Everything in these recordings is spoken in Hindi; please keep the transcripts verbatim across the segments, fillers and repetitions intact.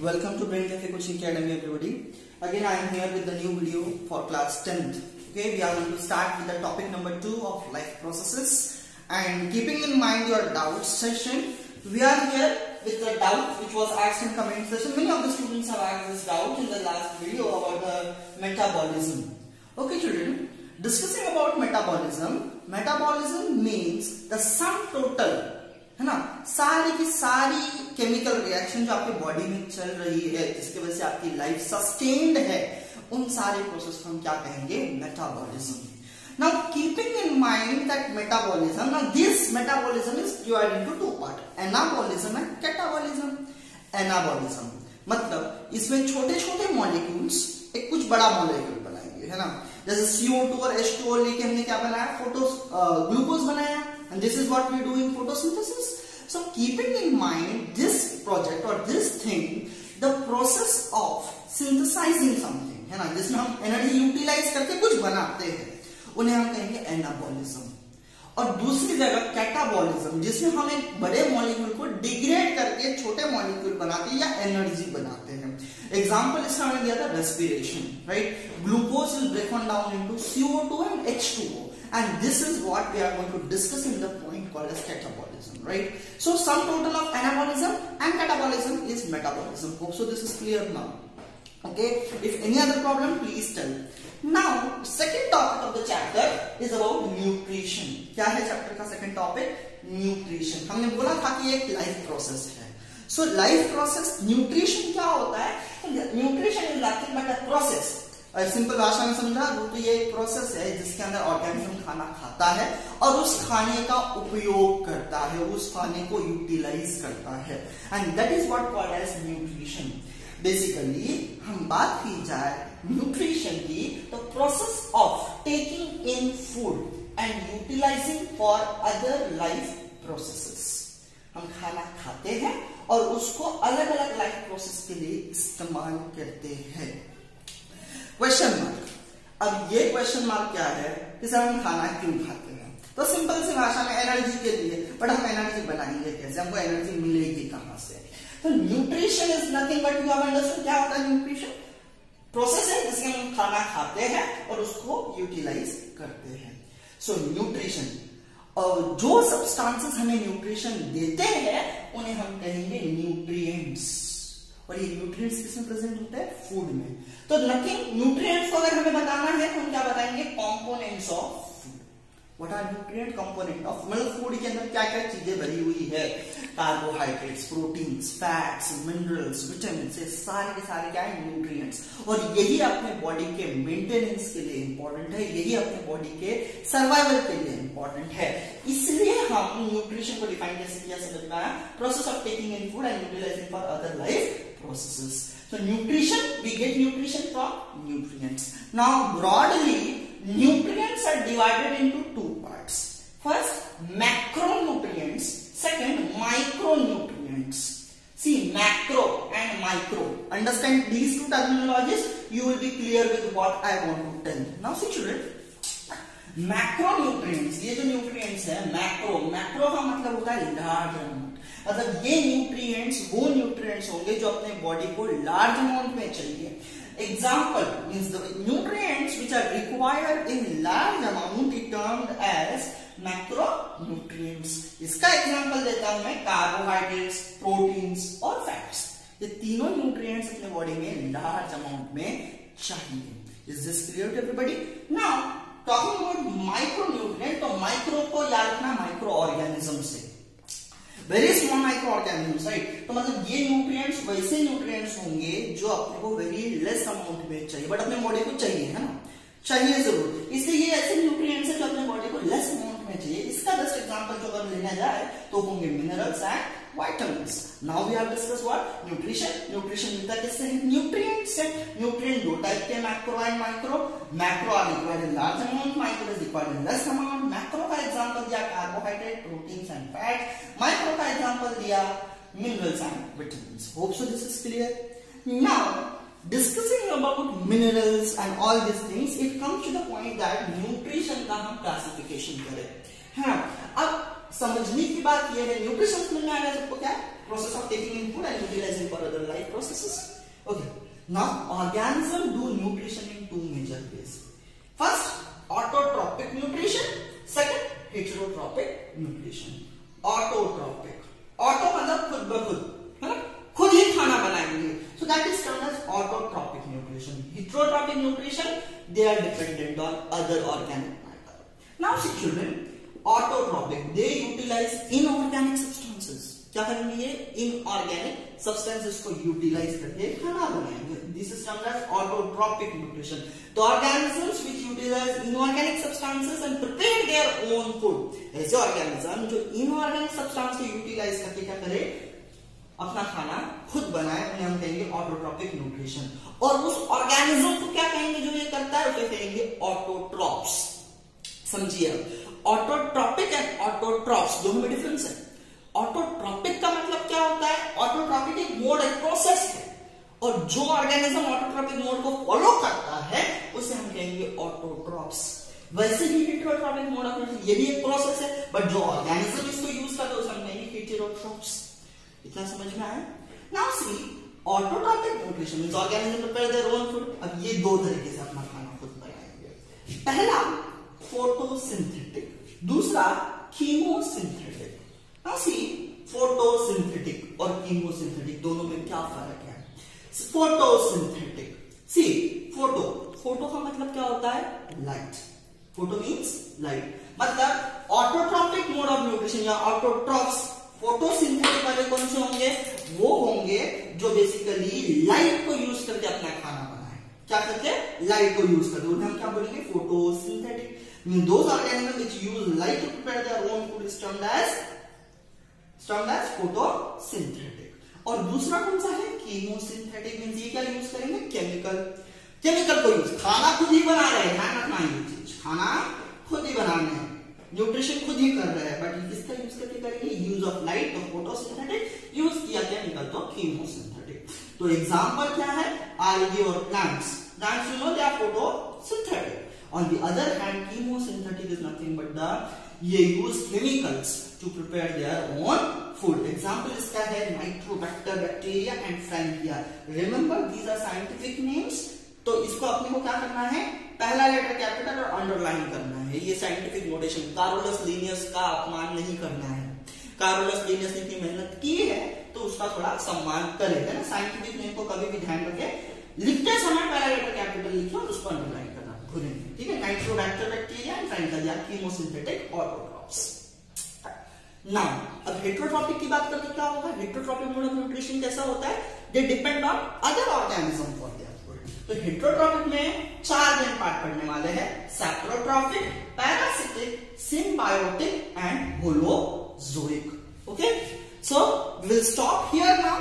Welcome to Brain Cafe Coaching Academy, everybody. Again, I am here with the new video for class tenth. Okay, we are going to start with the topic number two of life processes. And keeping in mind your doubt session, we are here with the doubt which was asked in comment session. Many of the students have asked this doubt in the last video about the metabolism. Okay, children, discussing about metabolism. Metabolism means the sum total, है ना, सारी की सारी केमिकल रिएक्शन जो आपके बॉडी में चल रही है जिसकी वजह से आपकी लाइफ सस्टेन्ड है, उन सारे प्रोसेस को हम क्या कहेंगे? Metabolism. Now keeping in mind that metabolism, now this metabolism is divided into two part, anabolism and catabolism. Anabolism मतलब इसमें छोटे छोटे मॉलिक्यूल्स एक कुछ बड़ा मॉलिक्यूल बनाएंगे, है ना. जैसे सी ओ टू और एच टू ओ लेके हमने क्या बनाया? फोटो ग्लूकोज बनाया. And this is what we do in photosynthesis. So keeping in mind this project or this thing, the process of synthesizing something, है ना, जिसमें हम एनर्जी यूटिलाइज करके कुछ बनाते हैं, उन्हें हम कहेंगे एनाबॉलिज्म. और दूसरी जगह कैटाबॉलिज्म, जिसमें हम एक बड़े मॉलिक्यूल को डिग्रेड करके छोटे मॉलिक्यूल बनाते हैं या एनर्जी बनाते हैं. एग्जाम्पल इसका हमने दिया था respiration, right. Glucose is broken down into C O two and H two O. And this is what we are going to discuss in the point called as catabolism, right? So sum total of anabolism and catabolism is metabolism. Hope so this is clear now. Okay. If any other problem, please tell. Now second topic of the chapter is about nutrition. क्या है chapter का second topic? Nutrition. हमने बोला था कि एक life process है. So life process, nutrition क्या होता है? Nutrition is nothing but a process. Simple भाषा में समझा वो तो ये एक प्रोसेस है जिसके अंदर ऑर्गेनिज्म खाना खाता है और उस खाने का उपयोग करता है, उस खाने को यूटिलाइज करता है. And that is what called as nutrition. Basically हम बात की जाए न्यूट्रिशन की, तो process of taking in food and utilizing for other life processes. हम खाना खाते हैं और उसको अलग अलग लाइफ प्रोसेस के लिए इस्तेमाल करते हैं. Question mark. अब ये क्वेश्चन मार्क क्या है कि सर हम खाना क्यों खाते हैं? तो सिंपल सी भाषा में एनर्जी के लिए. बट हम एनर्जी बनाएंगे कैसे, हमको एनर्जी मिलेगी कहां से? तो nutrition is nothing but you have understood क्या होता है न्यूट्रिशन? प्रोसेस है जिसमें हम खाना खाते हैं और उसको यूटिलाइज करते हैं. सो न्यूट्रिशन, और जो सब्सटेंसेस हमें न्यूट्रिशन देते हैं उन्हें हम कहेंगे न्यूट्रिएंट्स. और ये न्यूट्रिएंट्स किसमें प्रेजेंट होता है? फूड में. तो नथिंग, न्यूट्रिएंट्स को अगर हमें बताना है तो हम क्या बताएंगे? Components of food. What are nutrient component of, मतलब फूड के अंदर क्या क्या चीजें भरी हुई है? Carbohydrates, proteins, fats, minerals, vitamin, ये सारे के सारे क्या है? न्यूट्रिएंट्स. और यही अपने बॉडी के मेंटेनेंस के लिए इंपॉर्टेंट है, यही अपने बॉडी के सर्वाइवल के लिए इंपॉर्टेंट है. इसलिए हम न्यूट्रिशन को डिफाइन कैसे किया, समझ में आया? Process of taking in food and utilizing for other life processes. So nutrition, we get nutrition from nutrients. Now broadly, nutrients are divided into two parts. First, macronutrients. Second, micronutrients. See, macro and micro. Understand these two terminologies. You will be clear with what I want to tell. Now, see children, macronutrients. ये जो nutrients है, macro. Macro का मतलब होता है large. मतलब ये न्यूट्रिएंट्स वो न्यूट्रिएंट्स होंगे जो अपने बॉडी को लार्ज अमाउंट में चाहिए. Example means the nutrients which are required in large amount is termed as macronutrients. इसका एग्जांपल देता हूं मैं, कार्बोहाइड्रेट्स, प्रोटीन्स और फैट्स. ये तीनों न्यूट्रिएंट्स अपने बॉडी में लार्ज अमाउंट में चाहिए. Is this clear to everybody? Now talking about micronutrient, तो माइक्रो को याद रखना माइक्रो ऑर्गेनिज्म से. Very small microorganism, right. तो मतलब ये न्यूट्रिएंट्स वैसे न्यूट्रिएंट्स होंगे जो अपने को वेरी लेस अमाउंट में चाहिए, बट अपने बॉडी को चाहिए, है ना, चाहिए जरूर. इसलिए ये ऐसे न्यूट्रिएंट्स हैं जो अपने बॉडी को लेस अमाउंट में चाहिए. इसका बेस्ट एग्जांपल जो अगर लेना जाए तो होंगे minerals and vitamins. Now we have discuss what nutrition. Nutrition मिलता किससे है? न्यूट्रिएंट्स से. न्यूट्रिएंट दो टाइप के, macro and micro. Macro are required in large amount, micro is required in less amount. Macro का एग्जांपल दिया carbohydrate, proteins and fats. Micro का एग्जांपल दिया minerals and vitamins. Hope so this is clear. Now discussing about minerals and all these things, it comes to the point that nutrition का हम classification करें, है ना. अब समझने की बात यह है न्यूट्रिशन समझ में आएगा सबको क्या process of taking input and utilizing for other life processes. Okay, now organism do nutrition in two major ways. First autotrophic nutrition, second heterotrophic nutrition. Autotrophic, auto मतलब खुद ब खुद, है ना, खुद ही खाना बनाएंगे, so that is termed as autotrophic nutrition. Heterotrophic nutrition, they are dependent on other organic matter. Now see children, Autotrophic, they utilize inorganic substances. क्या करेंगे ये inorganic substances को utilize करके खाना बनाएंगे. This is termed as autotrophic nutrition. The organisms which utilize inorganic substances and prepare their own food. ऐसे organism जो inorganic substance को utilize करके क्या करे अपना खाना खुद बनाए, उन्हें हम कहेंगे ऑटोट्रॉपिक न्यूट्रिशन. और उस ऑर्गेनिज्म को क्या कहेंगे जो ये करता है, उसे कहेंगे ऑटोट्रॉप्स. समझिए, ऑटोट्रॉपिक एंड ऑटोट्रॉप्स दोनों में डिफरेंस है. ऑटोट्रॉपिक का मतलब क्या होता है, ऑटोट्रॉपिक एक मोड है, प्रोसेस है, और जो ऑर्गेनिज्म ऑटोट्रॉपिक मोड को फॉलो करता है उसे हम कहेंगे ऑटोट्रॉप्स. वैसे ही हेटरोट्रॉपिक मोड ऑफ, ये भी एक प्रोसेस है, बट जो ऑर्गेनिज्म इसको यूज करता है उसे हम कहेंगे हेटरोट्रॉप्स. इतना समझ में आया. Now see autotrophic nutrition means organism prepare their own food. अब ये दो तरीके से अपना खाना खुद बनाएंगे, पहला फोटोसिंथेटिक, दूसरा कीमोसिंथेटिक. फोटोसिंथेटिक और कीमोसिंथेटिक दोनों में क्या फर्क है. फोटोसिंथेटिक, सी फोटो, फोटो का मतलब क्या होता है लाइट, फोटो मींस लाइट. मतलब ऑटोट्रॉपिक मोड ऑफ न्यूट्रिशन या ऑटोट्रॉप्स फोटोसिंथेटिक वाले कौन से होंगे, वो होंगे जो बेसिकली लाइट को यूज करके अपना खाना बनाए. क्या करते, लाइट को यूज करते, उन्हें हम क्या बोलेंगे photosynthetic. Those organisms which use light to prepare their own food is termed as termed as photosynthetic. और दूसरा कौन सा है कीमोसिंथेटिक, मींस ये क्या यूज करेंगे केमिकल, केमिकल को यूज, खाना खुद ही बना रहे हैं, रखना ये चीज खाना खुद ही बनाना है, न्यूट्रिशन खुद ही कर रहे हैं, बट इसका यूज करके करेंगे यूज ऑफ लाइट तो फोटोसिंथेटिक, यूज किया केमिकल तो कीमोसिंथेटिक. तो एग्जाम्पल क्या है, algae और plants. Plants you know they are photosynthetic. On the other hand, chemosynthetic is nothing but the they use chemicals to prepare their own food. Example इसका है Mycobacter, bacteria and Frankia. Remember these are scientific names. तो इसको अपने को क्या करना है, पहला लेटर कैपिटल और अंडरलाइन करना है. ये साइंटिफिक नोटेशन कार्लस लिनियस का अपमान नहीं करना है. कार्लस लिनियस ने इतनी मेहनत की है तो उसका थोड़ा सम्मान करें, है ना. साइंटिफिक नेम को कभी भी ध्यान रखें, लिखते समय पहला लेटर कैपिटल लिखिए और उसको अंडरलाइन करना भूलेंगे. ठीक है, Nitrobacter bacteria and Frankia, chemosynthetic autotrophs. Now अब हेटरोट्रॉपिक की बात करते क्या होगा, हेटरोट्रॉपिक मोड ऑफ न्यूट्रिशन कैसा होता है, they depend on other organism for their food. तो हेटरोट्रॉपिक में चार मेन पार्ट पढ़ने वाले हैं, saprotrophic, parasitic, symbiotic and holozoic. Okay, so we will stop here now.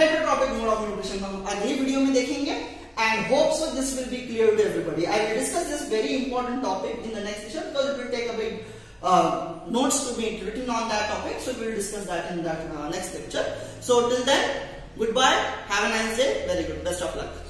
Heterotrophic mode of nutrition हम अगली वीडियो में देखेंगे. And hope so this will be clear to everybody. I will discuss this very important topic in the next session because it will take a bit uh, notes to be written on that topic. So we will discuss that in that uh, next lecture. So till then, goodbye. Have a nice day. Very good. Best of luck.